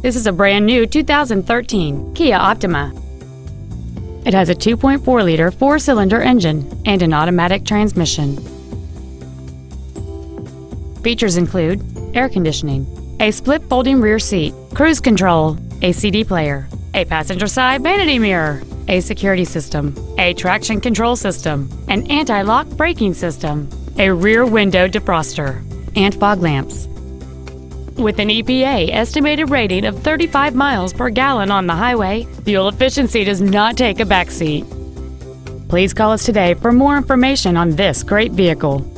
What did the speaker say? This is a brand new 2013 Kia Optima. It has a 2.4-liter four-cylinder engine and an automatic transmission. Features include air conditioning, a split folding rear seat, cruise control, a CD player, a passenger side vanity mirror, a security system, a traction control system, an anti-lock braking system, a rear window defroster, and fog lamps. With an EPA estimated rating of 35 miles per gallon on the highway, fuel efficiency does not take a backseat. Please call us today for more information on this great vehicle.